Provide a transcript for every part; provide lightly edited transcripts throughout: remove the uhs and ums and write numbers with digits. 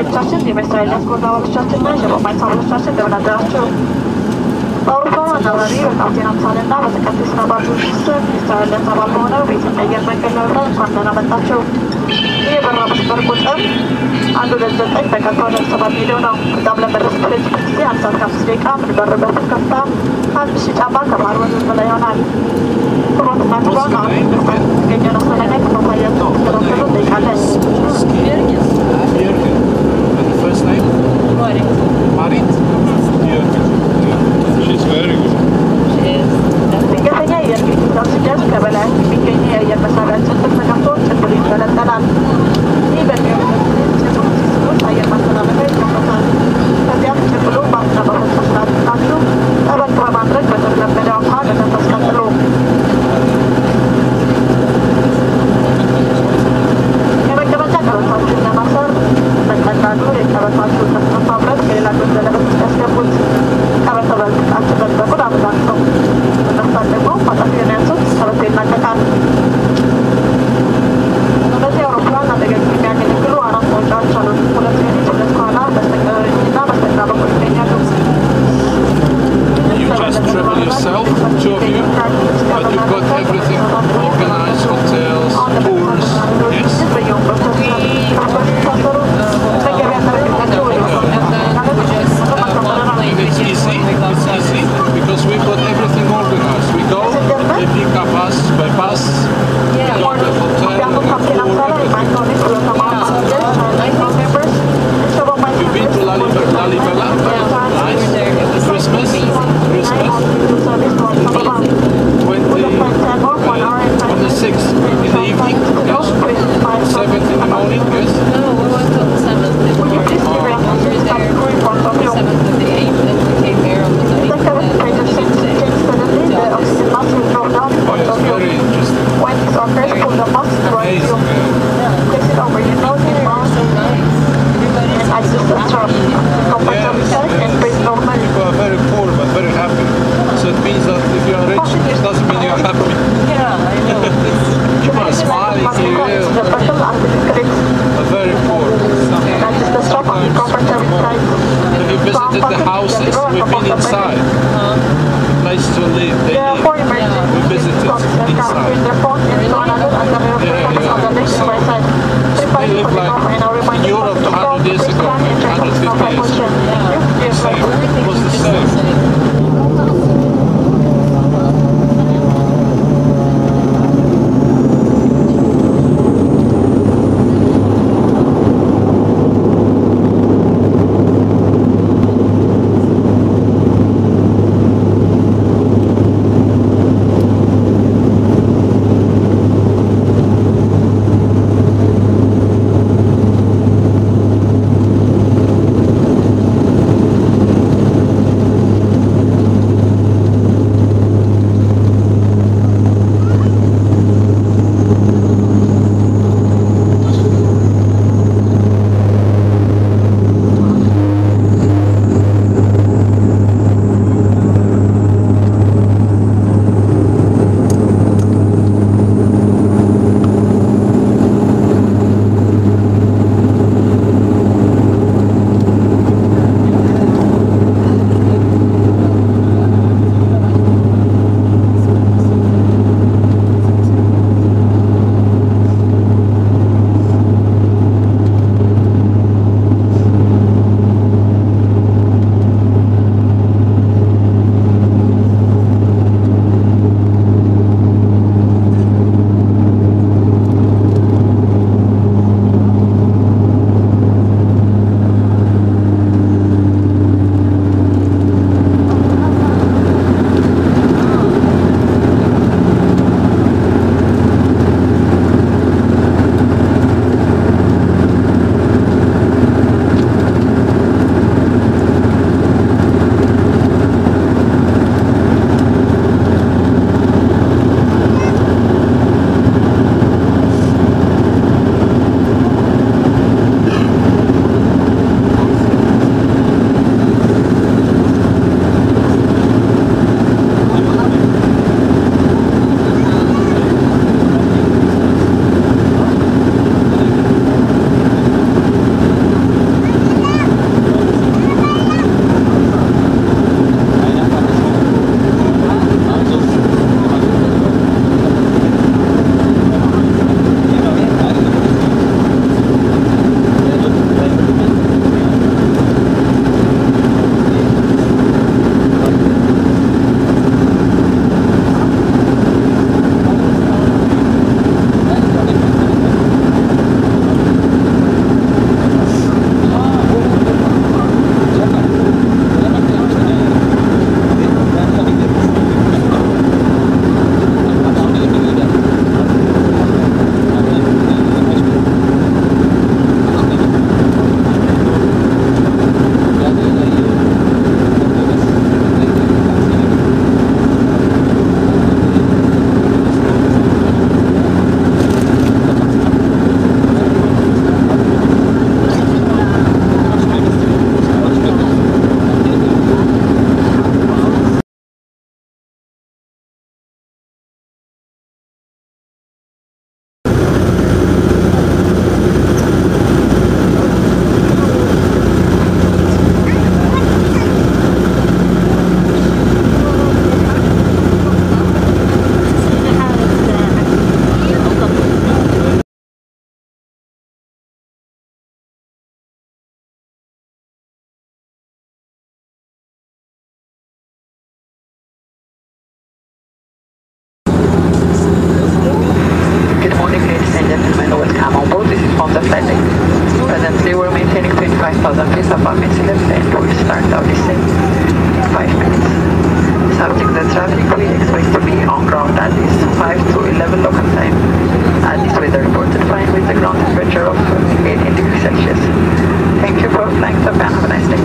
instructions, you may say, let's go down instruction measure, but my time instruction, they will not dash through. Over and over, you will not get on time and now, but the captain is about to be soon, you start let's have a corner, we can make it make a low run, and then I will dash through. Here, but I was very good up, and the result is back and forth, so what we do now, double and the rest of the policy, and some comes to the camp, the rebel is come down, and we should have back a bar with the Leonard. Who wants to match one now? Get your nose on the next, but I have to put up the day, and then. First name? Marit. Marit? Yeah. She's very good. She is. landing. Presently we're maintaining pin 5000 please above incident and we'll start our descent in 5 minutes. Subject the traffic we expect to be on ground at least 5 to 11 local time. Addis weather reported fine with a ground temperature of 18 degrees Celsius. Thank you for flying Japan. Have a nice day.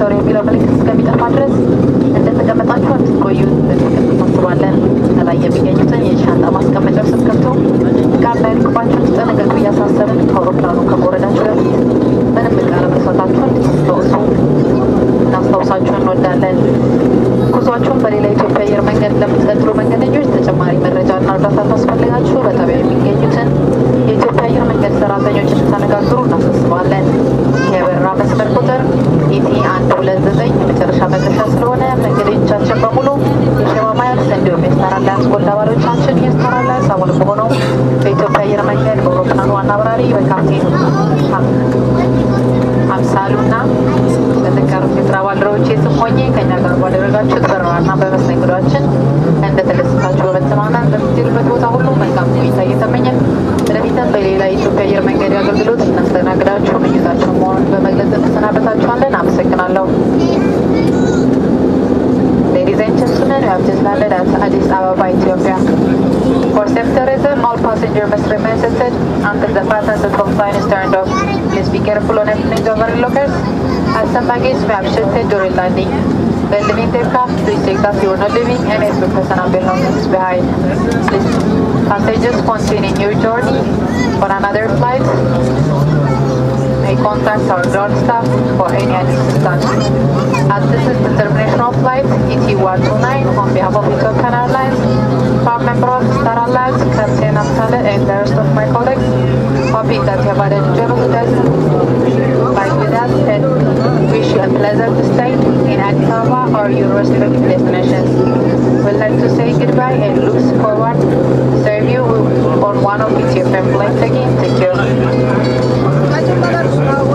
ሰሪ የሚለው መልእክት እስከሚጠፋ ድረስ እንደተቀመጣችሁ አትቆዩ ተሰብስባለን ላይ የሚገኙትን የሻንጣ ማስቀመጫ ስከፍቱ ጋባይ ልክባችሁ ተጠንቀቁ ያሳሰብን አውሮፕላኑ ከቆረዳችሁ በፊት ምንም ነገር መስዋዕታችሁ እንድትወሱ እናስታውሳችሁ እንወዳለን ጉዟችሁን በሌላ ኢትዮጵያ አየር መንገድ ለምትቀጥሉ መንገደኞች ተጨማሪ መረጃና እርዳታ ታስፈልጋችሁ በጣቢያ የሚገኙትን የኢትዮጵያ አየር መንገድ ሰራተኞች ተነጋግሩ እናስባለን የበረራ ቁጥር ET129 መጨረሻ መድረሻ ስለሆነ መንገደኞቻችን በሙሉ የሸማማያት እንዲሁም የስታር አላያንስ አባሎቻችን የስታር አላያንስ አባል በሆነው በኢትዮጵያ አየር መንገድ በአውሮፕላን ዋና አብራሪ በካፕቴን አምሳሉና በተቀሩት የስራ ባልደረቦቼ ስም ሆኜ ከእኛ ጋር ባደረጋችሁት በረራና በመስተንግዷችን እንደተደሰታችሁ በመተማመን በምትሄዱበት ቦታ ሁሉ መልካም ቆይታ እየተመኘን ለሚተን በሌላ የኢትዮጵያ አየር መንገድ አገልግሎት እናስተናግዳችሁ ምኞታችን መሆኑን በመግለጽ እንሰናበታችኋለን አመሰግናለሁ Ladies and gentlemen, we have just landed at Addis Ababa, Ethiopia. For safety reasons, all passenger must remain seated until the fasten seatbelt sign is turned off. Please be careful on opening the overhead lockers, as some baggage may have shifted during landing. When leaving the aircraft, please check that you are not leaving any personal belongings behind. Please, passengers continuing your journey on another flight may contact our ground staff for any assistance. As this is the international flight ET129 on behalf of Ethiopian Airlines, from members of Star Alliance, Captain Amsale and the rest of my colleagues, hoping that you have had an enjoyable test like with us and wish you a pleasant stay in Addis Ababa or your respective destinations. We'd like to say goodbye and look forward to serve you on one of Ethiopian flights again. Thank you.